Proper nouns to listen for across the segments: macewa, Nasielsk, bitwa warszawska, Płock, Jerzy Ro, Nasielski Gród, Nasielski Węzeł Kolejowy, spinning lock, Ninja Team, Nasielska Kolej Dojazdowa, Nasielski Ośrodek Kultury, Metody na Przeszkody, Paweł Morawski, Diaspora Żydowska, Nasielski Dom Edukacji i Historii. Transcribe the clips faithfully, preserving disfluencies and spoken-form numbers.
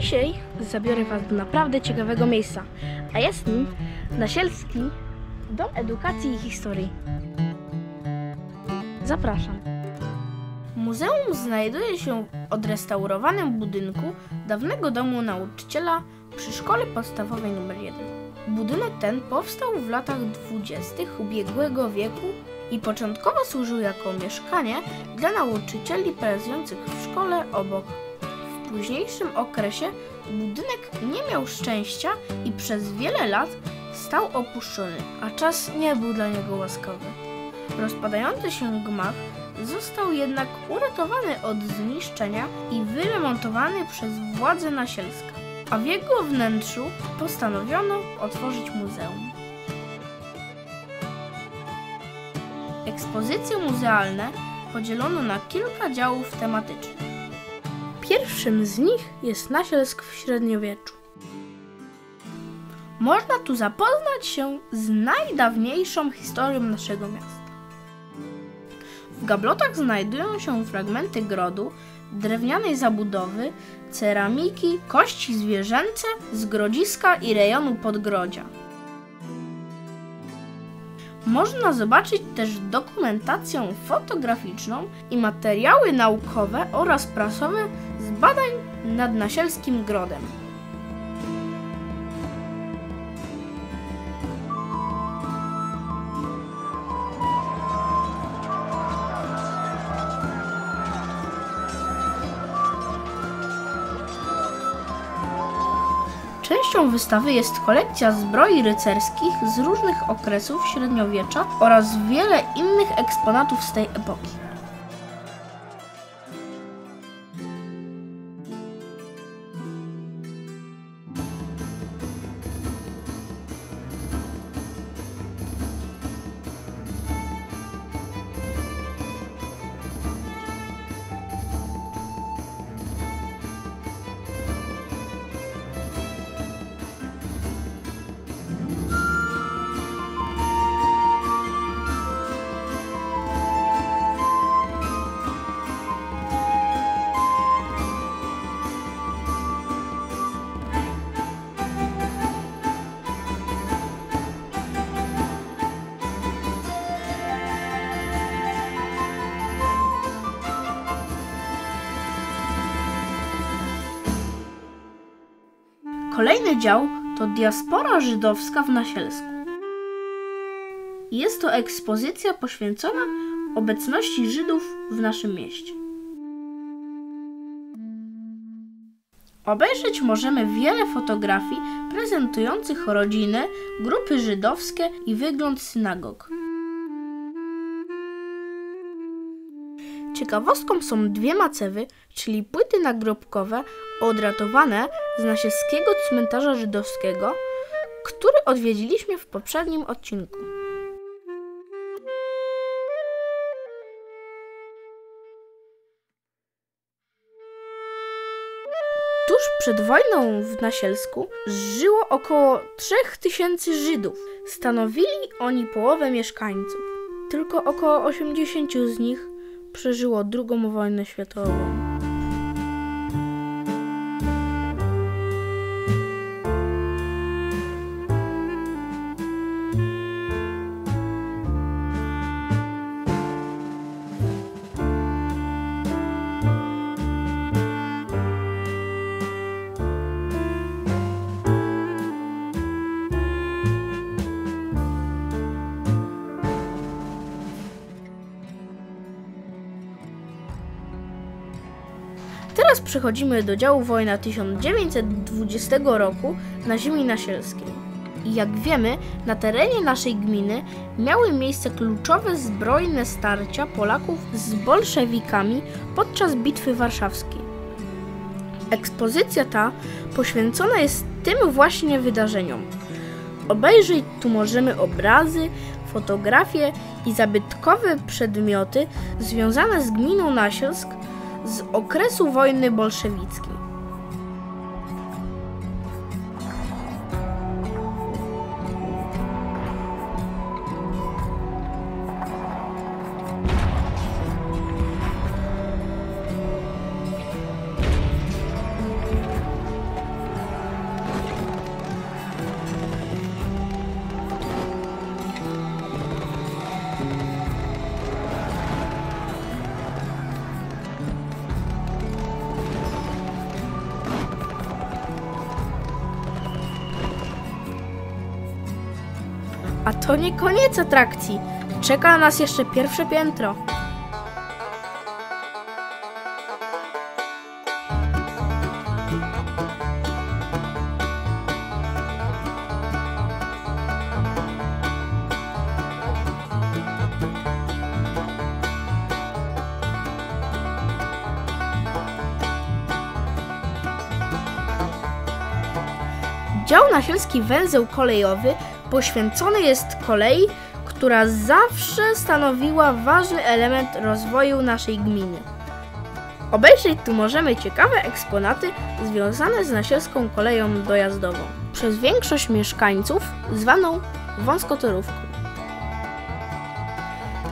Dzisiaj zabiorę Was do naprawdę ciekawego miejsca, a jest nim Nasielski Dom Edukacji i Historii. Zapraszam. Muzeum znajduje się w odrestaurowanym budynku dawnego domu nauczyciela przy szkole podstawowej numer jeden. Budynek ten powstał w latach dwudziestych ubiegłego wieku i początkowo służył jako mieszkanie dla nauczycieli pracujących w szkole obok. W późniejszym okresie budynek nie miał szczęścia i przez wiele lat stał opuszczony, a czas nie był dla niego łaskawy. Rozpadający się gmach został jednak uratowany od zniszczenia i wyremontowany przez władze Nasielska, a w jego wnętrzu postanowiono otworzyć muzeum. Ekspozycje muzealne podzielono na kilka działów tematycznych. Pierwszym z nich jest Nasielsk w średniowieczu. Można tu zapoznać się z najdawniejszą historią naszego miasta. W gablotach znajdują się fragmenty grodu, drewnianej zabudowy, ceramiki, kości zwierzęce, z grodziska i rejonu podgrodzia. Można zobaczyć też dokumentację fotograficzną i materiały naukowe oraz prasowe z badań nad Nasielskim Grodem. Częścią wystawy jest kolekcja zbroi rycerskich z różnych okresów średniowiecza oraz wiele innych eksponatów z tej epoki. Kolejny dział to diaspora żydowska w Nasielsku. Jest to ekspozycja poświęcona obecności Żydów w naszym mieście. Obejrzeć możemy wiele fotografii prezentujących rodziny, grupy żydowskie i wygląd synagog. Ciekawostką są dwie macewy, czyli płyty nagrobkowe odratowane z Nasielskiego Cmentarza Żydowskiego, który odwiedziliśmy w poprzednim odcinku. Tuż przed wojną w Nasielsku żyło około trzech tysięcy Żydów. Stanowili oni połowę mieszkańców. Tylko około osiemdziesięciu z nich przeżyło drugą wojnę światową. Teraz przechodzimy do działu Wojna tysiąc dziewięćset dwudziestego roku na ziemi nasielskiej. Jak wiemy, na terenie naszej gminy miały miejsce kluczowe zbrojne starcia Polaków z bolszewikami podczas Bitwy Warszawskiej. Ekspozycja ta poświęcona jest tym właśnie wydarzeniom. Obejrzeć tu możemy obrazy, fotografie i zabytkowe przedmioty związane z gminą Nasielsk z okresu wojny bolszewickiej. A to nie koniec atrakcji. Czeka nas jeszcze pierwsze piętro. Dział Nasielski Węzeł Kolejowy poświęcony jest kolei, która zawsze stanowiła ważny element rozwoju naszej gminy. Obejrzeć tu możemy ciekawe eksponaty związane z Nasielską Koleją Dojazdową, przez większość mieszkańców zwaną wąskotorówką.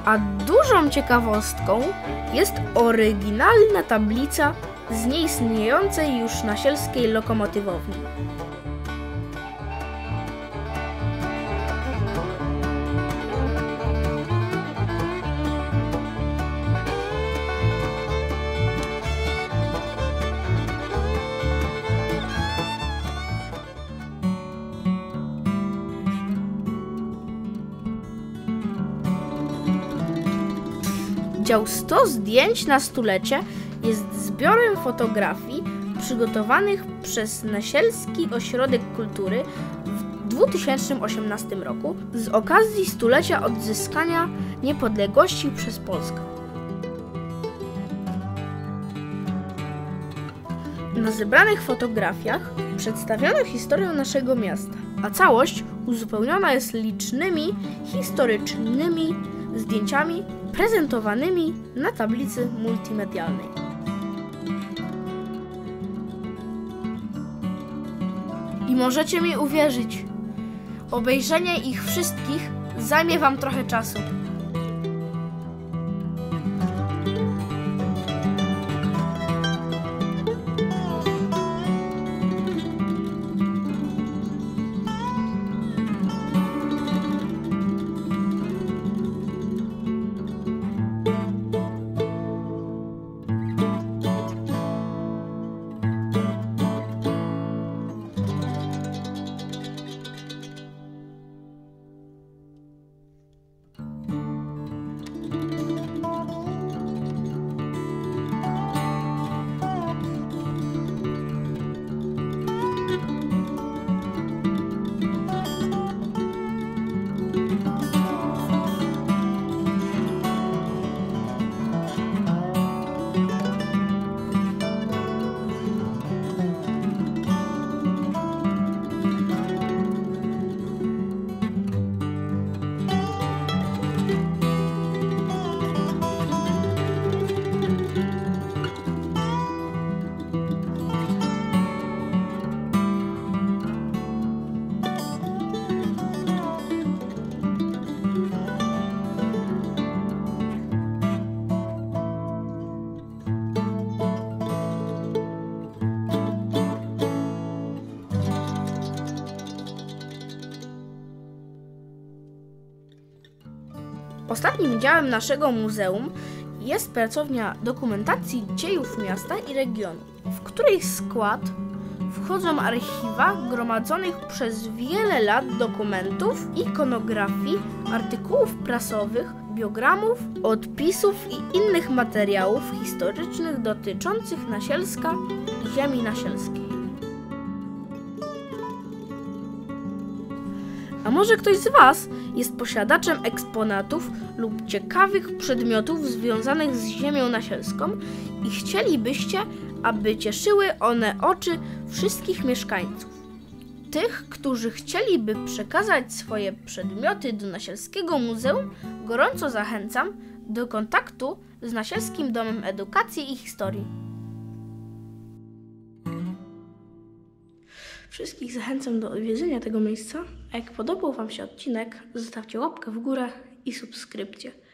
A dużą ciekawostką jest oryginalna tablica z nieistniejącej już nasielskiej lokomotywowni. Dział sto zdjęć na stulecie jest zbiorem fotografii przygotowanych przez Nasielski Ośrodek Kultury w dwa tysiące osiemnastym roku z okazji stulecia odzyskania niepodległości przez Polskę. Na zebranych fotografiach przedstawiono historię naszego miasta, a całość uzupełniona jest licznymi historycznymi zdjęciami prezentowanymi na tablicy multimedialnej. I możecie mi uwierzyć, obejrzenie ich wszystkich zajmie wam trochę czasu. Ostatnim działem naszego muzeum jest pracownia dokumentacji dziejów miasta i regionu, w której skład wchodzą archiwa gromadzonych przez wiele lat dokumentów, ikonografii, artykułów prasowych, biogramów, odpisów i innych materiałów historycznych dotyczących Nasielska i ziemi nasielskiej. A może ktoś z was jest posiadaczem eksponatów lub ciekawych przedmiotów związanych z ziemią nasielską i chcielibyście, aby cieszyły one oczy wszystkich mieszkańców. Tych, którzy chcieliby przekazać swoje przedmioty do Nasielskiego Muzeum, gorąco zachęcam do kontaktu z Nasielskim Domem Edukacji i Historii. Wszystkich zachęcam do odwiedzenia tego miejsca, a jak podobał wam się odcinek, zostawcie łapkę w górę i subskrypcję.